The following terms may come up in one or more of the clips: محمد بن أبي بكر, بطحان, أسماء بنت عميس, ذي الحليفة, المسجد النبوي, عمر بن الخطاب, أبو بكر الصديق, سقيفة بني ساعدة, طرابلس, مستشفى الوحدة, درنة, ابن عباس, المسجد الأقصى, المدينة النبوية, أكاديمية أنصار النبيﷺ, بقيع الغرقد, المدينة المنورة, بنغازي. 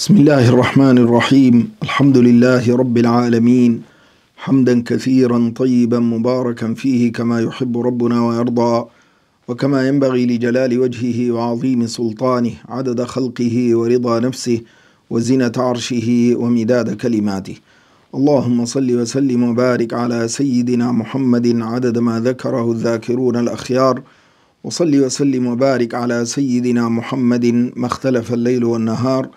بسم الله الرحمن الرحيم. الحمد لله رب العالمين، حمدا كثيرا طيبا مباركا فيه كما يحب ربنا ويرضى، وكما ينبغي لجلال وجهه وعظيم سلطانه، عدد خلقه ورضا نفسه وزنة عرشه ومداد كلماته. اللهم صل وسلم وبارك على سيدنا محمد عدد ما ذكره الذاكرون الأخيار، وصل وسلم وبارك على سيدنا محمد ما اختلف الليل والنهار،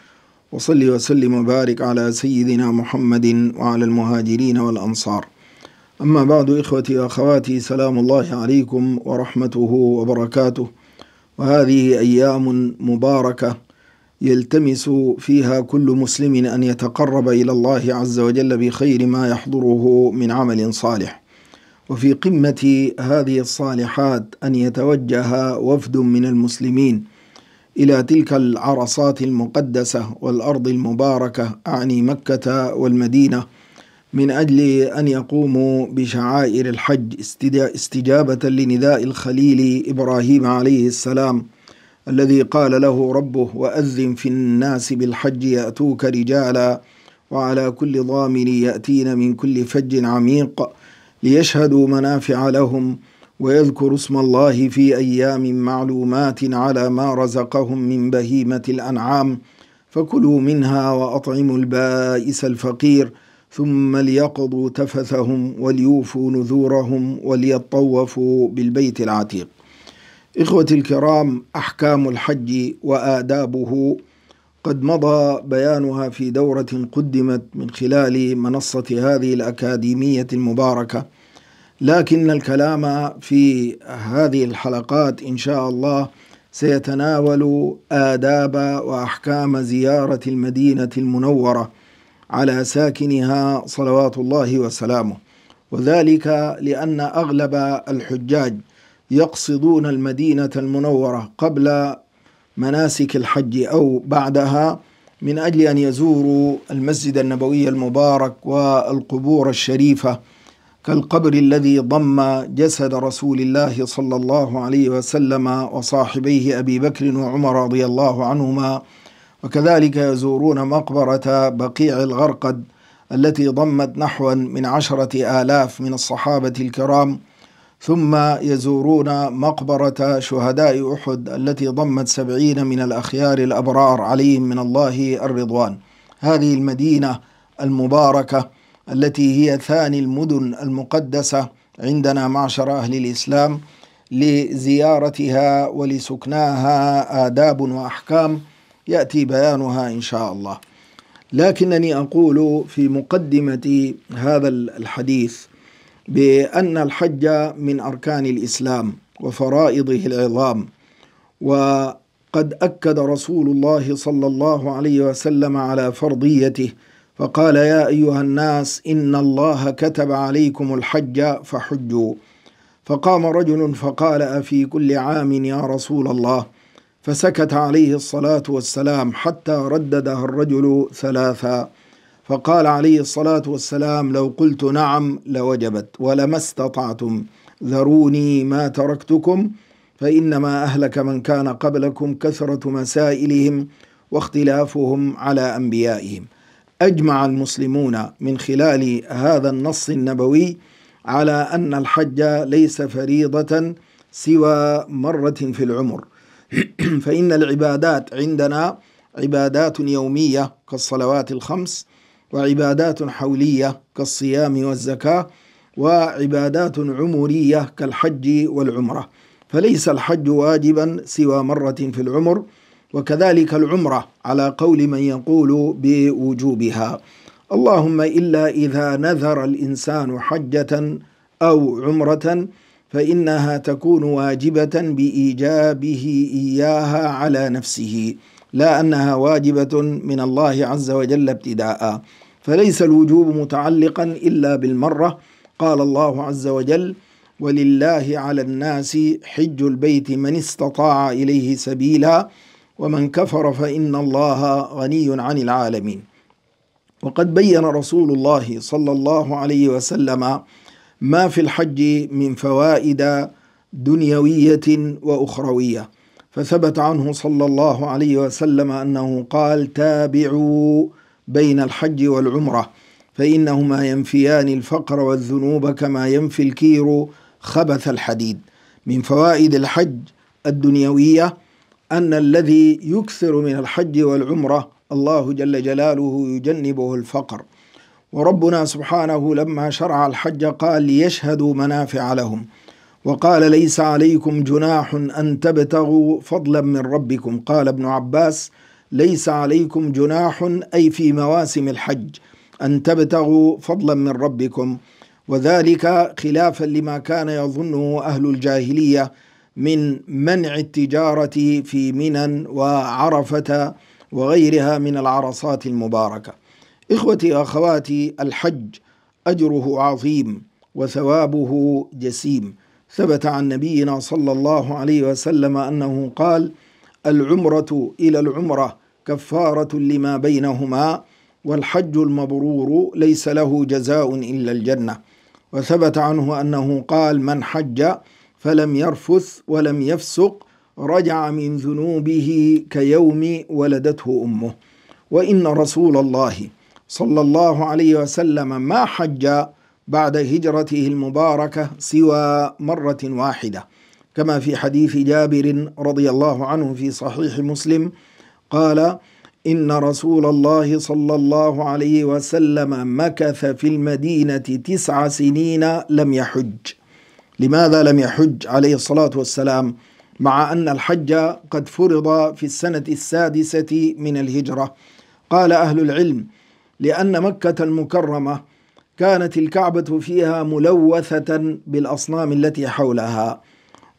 وصل وسلم وبارك على سيدنا محمد وعلى المهاجرين والأنصار. أما بعد، إخوتي وأخواتي، سلام الله عليكم ورحمته وبركاته. وهذه أيام مباركة يلتمس فيها كل مسلم أن يتقرب إلى الله عز وجل بخير ما يحضره من عمل صالح. وفي قمة هذه الصالحات أن يتوجه وفد من المسلمين إلى تلك العرصات المقدسة والأرض المباركة، أعني مكة والمدينة، من أجل أن يقوموا بشعائر الحج استجابة لنداء الخليل إبراهيم عليه السلام، الذي قال له ربه: وأذن في الناس بالحج يأتوك رجالا وعلى كل ضامر يأتين من كل فج عميق ليشهدوا منافع لهم ويذكروا اسم الله في أيام معلومات على ما رزقهم من بهيمة الأنعام، فكلوا منها وأطعموا البائس الفقير، ثم ليقضوا تفثهم وليوفوا نذورهم وليطوفوا بالبيت العتيق. إخوتي الكرام، أحكام الحج وآدابه قد مضى بيانها في دورة قدمت من خلال منصة هذه الأكاديمية المباركة، لكن الكلام في هذه الحلقات إن شاء الله سيتناول آداب وأحكام زيارة المدينة المنورة على ساكنها صلوات الله وسلامه، وذلك لأن أغلب الحجاج يقصدون المدينة المنورة قبل مناسك الحج أو بعدها، من أجل أن يزوروا المسجد النبوي المبارك والقبور الشريفة، كالقبر الذي ضم جسد رسول الله صلى الله عليه وسلم وصاحبيه أبي بكر وعمر رضي الله عنهما، وكذلك يزورون مقبرة بقيع الغرقد التي ضمت نحو من 10,000 من الصحابة الكرام، ثم يزورون مقبرة شهداء أحد التي ضمت 70 من الأخيار الأبرار عليهم من الله الرضوان. هذه المدينة المباركة التي هي ثاني المدن المقدسة عندنا معشر أهل الإسلام، لزيارتها ولسكناها آداب وأحكام يأتي بيانها إن شاء الله. لكنني أقول في مقدمة هذا الحديث بأن الحج من أركان الإسلام وفرائضه العظام، وقد أكد رسول الله صلى الله عليه وسلم على فرضيته، فقال: يا أيها الناس إن الله كتب عليكم الحج فحجوا. فقام رجل فقال: أفي كل عام يا رسول الله؟ فسكت عليه الصلاة والسلام حتى رددها الرجل 3، فقال عليه الصلاة والسلام: لو قلت نعم لوجبت ولما استطعتم، ذروني ما تركتكم، فإنما أهلك من كان قبلكم كثرة مسائلهم واختلافهم على أنبيائهم. أجمع المسلمون من خلال هذا النص النبوي على أن الحج ليس فريضة سوى مرة في العمر، فإن العبادات عندنا عبادات يومية كالصلوات 5، وعبادات حولية كالصيام والزكاة، وعبادات عمرية كالحج والعمرة. فليس الحج واجبا سوى مرة في العمر، وكذلك العمرة على قول من يقول بوجوبها، اللهم إلا إذا نذر الإنسان حجة أو عمرة فإنها تكون واجبة بإيجابه إياها على نفسه، لا أنها واجبة من الله عز وجل ابتداء، فليس الوجوب متعلقا إلا بالمرة. قال الله عز وجل: ولله على الناس حج البيت من استطاع إليه سبيلا ومن كفر فإن الله غني عن العالمين. وقد بين رسول الله صلى الله عليه وسلم ما في الحج من فوائد دنيوية وأخروية، فثبت عنه صلى الله عليه وسلم أنه قال: تابعوا بين الحج والعمرة فإنهما ينفيان الفقر والذنوب كما ينفي الكير خبث الحديد. من فوائد الحج الدنيوية أن الذي يكثر من الحج والعمرة الله جل جلاله يجنبه الفقر، وربنا سبحانه لما شرع الحج قال: ليشهدوا منافع لهم، وقال: ليس عليكم جناح أن تبتغوا فضلا من ربكم. قال ابن عباس: ليس عليكم جناح أي في مواسم الحج أن تبتغوا فضلا من ربكم، وذلك خلافا لما كان يظنه أهل الجاهلية من منع التجارة في منى وعرفة وغيرها من العرصات المباركة. إخوتي أخواتي، الحج أجره عظيم وثوابه جسيم. ثبت عن نبينا صلى الله عليه وسلم أنه قال: العمرة إلى العمرة كفارة لما بينهما، والحج المبرور ليس له جزاء إلا الجنة. وثبت عنه أنه قال: من حج فلم يرفث ولم يفسق رجع من ذنوبه كيوم ولدته أمه. وإن رسول الله صلى الله عليه وسلم ما حج بعد هجرته المباركة سوى مرة واحدة، كما في حديث جابر رضي الله عنه في صحيح مسلم قال: إن رسول الله صلى الله عليه وسلم مكث في المدينة 9 سنين لم يحج. لماذا لم يحج عليه الصلاة والسلام مع أن الحج قد فرض في السنة 6 من الهجرة؟ قال أهل العلم: لأن مكة المكرمة كانت الكعبة فيها ملوثة بالأصنام التي حولها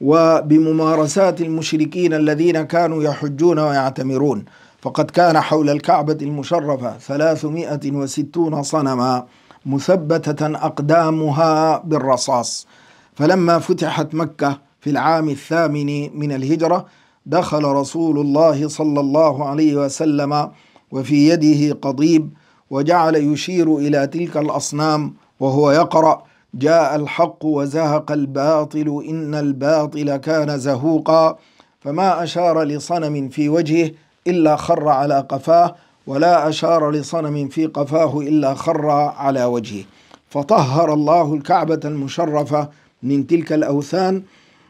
وبممارسات المشركين الذين كانوا يحجون ويعتمرون، فقد كان حول الكعبة المشرفة 360 صنما مثبتة أقدامها بالرصاص. فلما فتحت مكة في العام 8 من الهجرة دخل رسول الله صلى الله عليه وسلم وفي يده قضيب، وجعل يشير إلى تلك الأصنام وهو يقرأ: جاء الحق وزهق الباطل إن الباطل كان زهوقا. فما أشار لصنم في وجهه إلا خر على قفاه، ولا أشار لصنم في قفاه إلا خر على وجهه. فطهر الله الكعبة المشرفة من تلك الأوثان،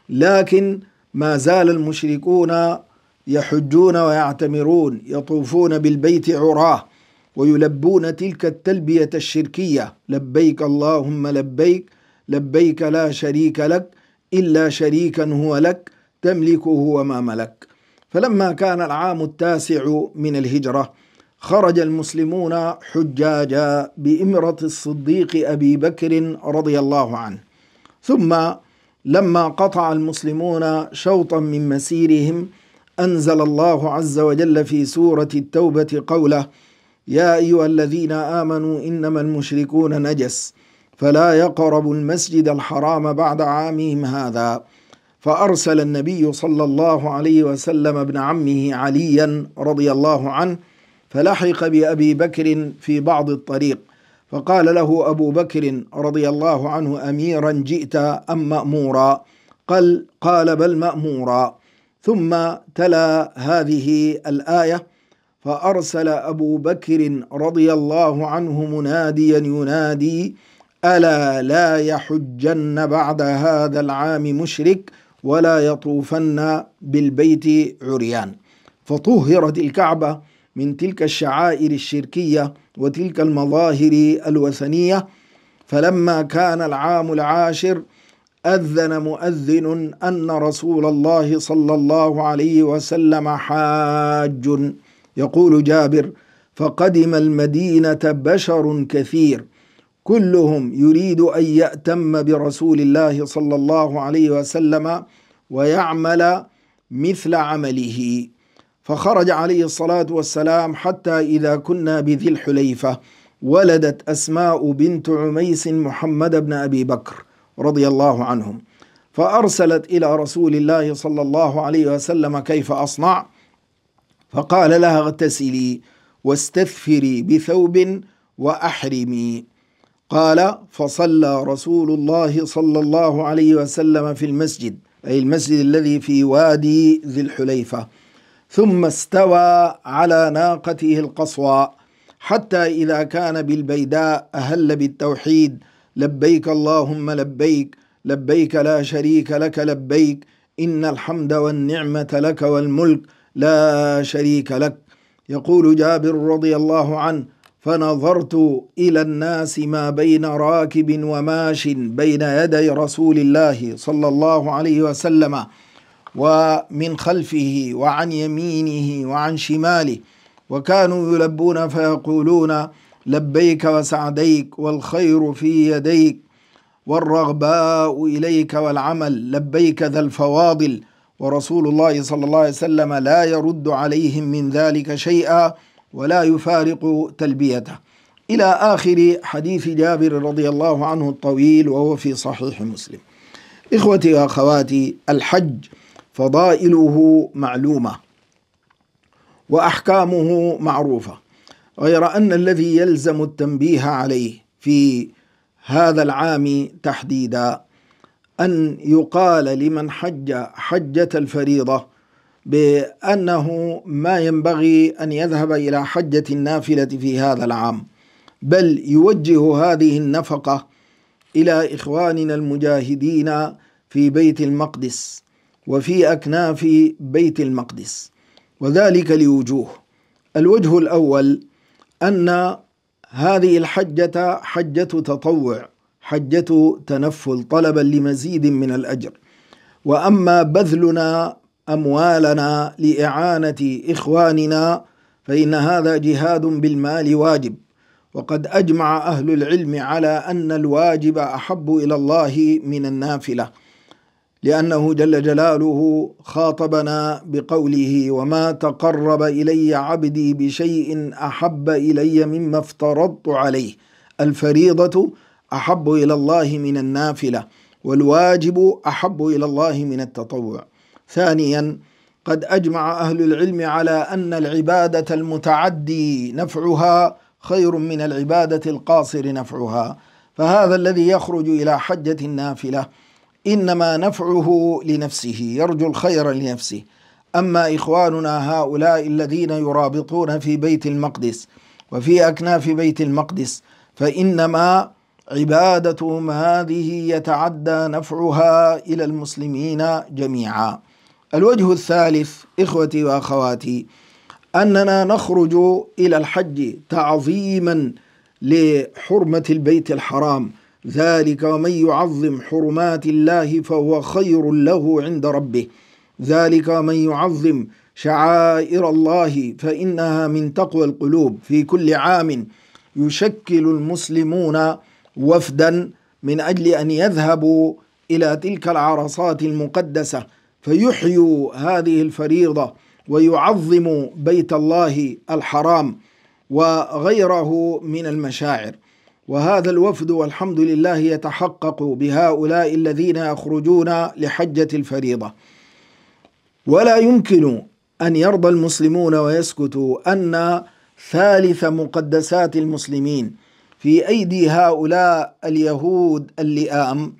لكن ما زال المشركون يحجون ويعتمرون، يطوفون بالبيت عراه ويلبون تلك التلبية الشركية: لبيك اللهم لبيك، لبيك لا شريك لك، إلا شريكا هو لك تملكه وما ملك. فلما كان العام 9 من الهجرة خرج المسلمون حجاجا بإمرة الصديق أبي بكر رضي الله عنه، ثم لما قطع المسلمون شوطا من مسيرهم أنزل الله عز وجل في سورة التوبة قوله: يا أيها الذين آمنوا إنما المشركون نجس فلا يقربوا المسجد الحرام بعد عامهم هذا. فأرسل النبي صلى الله عليه وسلم ابن عمه عليا رضي الله عنه فلحق بأبي بكر في بعض الطريق، فقال له أبو بكر رضي الله عنه: أميرا جئت أم مأمورا؟ قال: بل مأمورا. ثم تلا هذه الآية: فأرسل أبو بكر رضي الله عنه مناديا ينادي: ألا لا يحجن بعد هذا العام مشرك ولا يطوفن بالبيت عريان. فطهرت الكعبة من تلك الشعائر الشركية وتلك المظاهر الوثنية. فلما كان العام 10 أذن مؤذن أن رسول الله صلى الله عليه وسلم حاج. يقول جابر: فقدم المدينة بشر كثير كلهم يريد أن يأتم برسول الله صلى الله عليه وسلم ويعمل مثل عمله. فخرج عليه الصلاة والسلام حتى إذا كنا بذي الحليفة ولدت أسماء بنت عميس محمد بن أبي بكر رضي الله عنهم، فأرسلت إلى رسول الله صلى الله عليه وسلم كيف أصنع؟ فقال لها: اغتسلي واستثفري بثوب وأحرمي. قال: فصلى رسول الله صلى الله عليه وسلم في المسجد أي المسجد الذي في وادي ذي الحليفة. ثم استوى على ناقته القصوى حتى إذا كان بالبيداء أهل بالتوحيد لبيك اللهم لبيك لبيك لا شريك لك لبيك إن الحمد والنعمة لك والملك لا شريك لك. يقول جابر رضي الله عنه فنظرت إلى الناس ما بين راكب وماش بين يدي رسول الله صلى الله عليه وسلم ومن خلفه وعن يمينه وعن شماله، وكانوا يلبون فيقولون لبيك وسعديك والخير في يديك والرغباء إليك والعمل لبيك ذا الفواضل، ورسول الله صلى الله عليه وسلم لا يرد عليهم من ذلك شيئا ولا يفارق تلبيته، إلى آخر حديث جابر رضي الله عنه الطويل وهو في صحيح مسلم. إخوتي وأخواتي، الحج فضائله معلومة وأحكامه معروفة، غير أن الذي يلزم التنبيه عليه في هذا العام تحديدا أن يقال لمن حج حجة الفريضة بأنه ما ينبغي أن يذهب إلى حجة النافلة في هذا العام، بل يوجه هذه النفقة إلى إخواننا المجاهدين في بيت المقدس وفي أكناف بيت المقدس، وذلك لوجوه. الوجه الأول أن هذه الحجة حجة تطوع، حجة تنفل، طلبا لمزيد من الأجر. وأما بذلنا أموالنا لإعانة إخواننا فإن هذا جهاد بالمال واجب، وقد أجمع أهل العلم على أن الواجب أحب إلى الله من النافلة، لأنه جل جلاله خاطبنا بقوله وما تقرب إلي عبدي بشيء أحب إلي مما افترضت عليه. الفريضة أحب إلى الله من النافلة، والواجب أحب إلى الله من التطوع. ثانيا، قد أجمع أهل العلم على أن العبادة المتعدي نفعها خير من العبادة القاصر نفعها، فهذا الذي يخرج إلى حجة النافلة إنما نفعه لنفسه، يرجو الخير لنفسه. أما إخواننا هؤلاء الذين يرابطون في بيت المقدس وفي أكناف بيت المقدس فإنما عبادتهم هذه يتعدى نفعها إلى المسلمين جميعا. الوجه الثالث إخوتي وأخواتي، أننا نخرج إلى الحج تعظيما لحرمة البيت الحرام، ذلك ومن يعظم حرمات الله فهو خير له عند ربه، ذلك ومن يعظم شعائر الله فإنها من تقوى القلوب. في كل عام يشكل المسلمون وفدا من أجل أن يذهبوا إلى تلك العرصات المقدسة فيحيوا هذه الفريضة ويعظموا بيت الله الحرام وغيره من المشاعر. وهذا الوفد والحمد لله يتحقق بهؤلاء الذين يخرجون لحجة الفريضة. ولا يمكن أن يرضى المسلمون ويسكتوا أن ثالث مقدسات المسلمين في أيدي هؤلاء اليهود اللئام،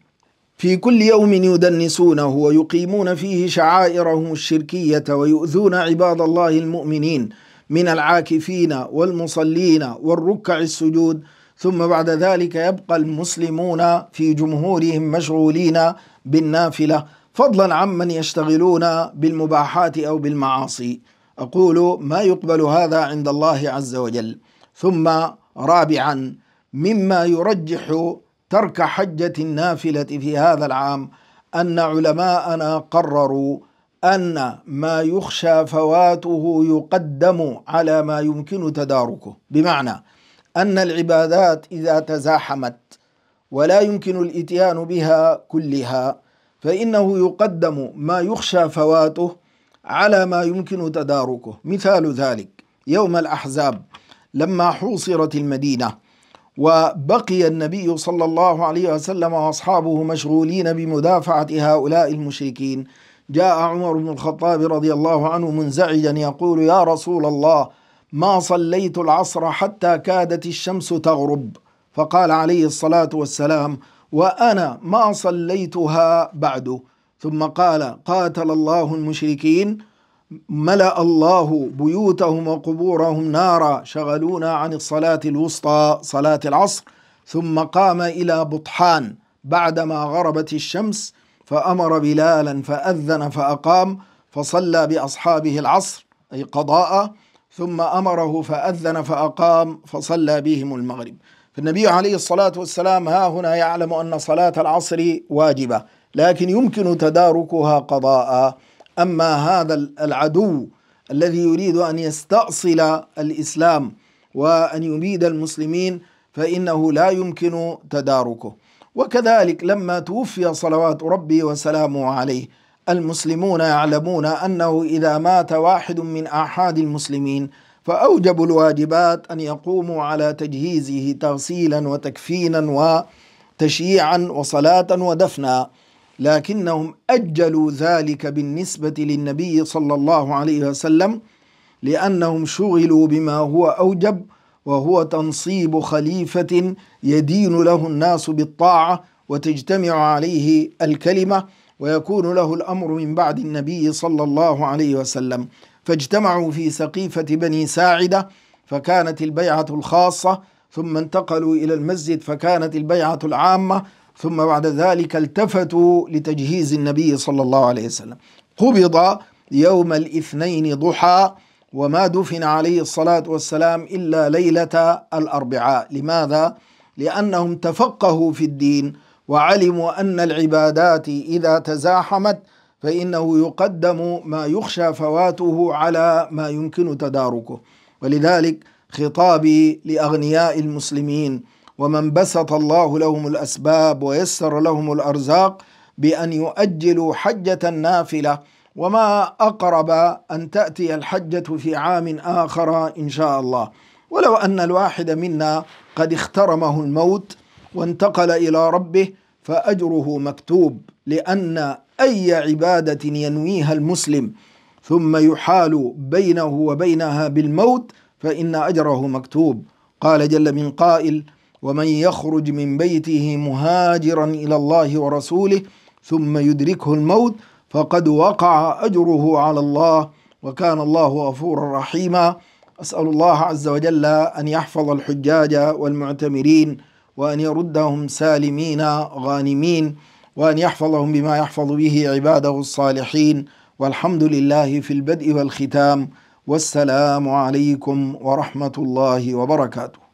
في كل يوم يدنسونه ويقيمون فيه شعائرهم الشركية ويؤذون عباد الله المؤمنين من العاكفين والمصلين والركع السجود، ثم بعد ذلك يبقى المسلمون في جمهورهم مشغولين بالنافلة، فضلا عمن يشتغلون بالمباحات أو بالمعاصي. أقول ما يقبل هذا عند الله عز وجل. ثم رابعا، مما يرجح ترك حجة النافلة في هذا العام أن علماءنا قرروا أن ما يخشى فواته يقدم على ما يمكن تداركه، بمعنى أن العبادات إذا تزاحمت ولا يمكن الإتيان بها كلها فإنه يقدم ما يخشى فواته على ما يمكن تداركه. مثال ذلك يوم الأحزاب لما حوصرت المدينة وبقي النبي صلى الله عليه وسلم وأصحابه مشغولين بمدافعة هؤلاء المشركين، جاء عمر بن الخطاب رضي الله عنه منزعجا يقول يا رسول الله ما صليت العصر حتى كادت الشمس تغرب، فقال عليه الصلاة والسلام وأنا ما صليتها بعد، ثم قال: قاتل الله المشركين، ملأ الله بيوتهم وقبورهم نارا شغلونا عن الصلاة الوسطى صلاة العصر. ثم قام إلى بطحان بعدما غربت الشمس فأمر بلالا فأذن فأقام، فصلى بأصحابه العصر أي قضاء، ثم أمره فأذن فأقام فصلى بهم المغرب. فالنبي عليه الصلاة والسلام ها هنا يعلم أن صلاة العصر واجبة، لكن يمكن تداركها قضاء. أما هذا العدو الذي يريد أن يستأصل الإسلام وأن يبيد المسلمين فإنه لا يمكن تداركه. وكذلك لما توفي صلوات ربي وسلامه عليه، المسلمون يعلمون أنه إذا مات واحد من أحد المسلمين فأوجب الواجبات أن يقوموا على تجهيزه تغسيلا وتكفينا وتشييعا وصلاة ودفنا، لكنهم أجلوا ذلك بالنسبة للنبي صلى الله عليه وسلم، لأنهم شغلوا بما هو أوجب، وهو تنصيب خليفة يدين له الناس بالطاعة وتجتمع عليه الكلمة ويكون له الأمر من بعد النبي صلى الله عليه وسلم. فاجتمعوا في سقيفة بني ساعدة فكانت البيعة الخاصة، ثم انتقلوا إلى المسجد فكانت البيعة العامة، ثم بعد ذلك التفتوا لتجهيز النبي صلى الله عليه وسلم. قبض يوم الاثنين ضحى، وما دفن عليه الصلاة والسلام إلا ليلة الأربعاء. لماذا؟ لأنهم تفقهوا في الدين وعلموا أن العبادات إذا تزاحمت فإنه يقدم ما يخشى فواته على ما يمكن تداركه. ولذلك خطابي لأغنياء المسلمين ومن بسط الله لهم الأسباب ويسر لهم الأرزاق بأن يؤجلوا حجة نافلة، وما أقرب أن تأتي الحجة في عام آخر إن شاء الله. ولو أن الواحد منا قد اخترمه الموت وانتقل إلى ربه فأجره مكتوب، لأن أي عبادة ينويها المسلم ثم يحال بينه وبينها بالموت فإن أجره مكتوب. قال جل من قائل: ومن يخرج من بيته مهاجرا إلى الله ورسوله ثم يدركه الموت فقد وقع أجره على الله وكان الله غفورا رحيما. أسأل الله عز وجل أن يحفظ الحجاج والمعتمرين وأن يردهم سالمين غانمين، وأن يحفظهم بما يحفظ به عباده الصالحين. والحمد لله في البدء والختام، والسلام عليكم ورحمة الله وبركاته.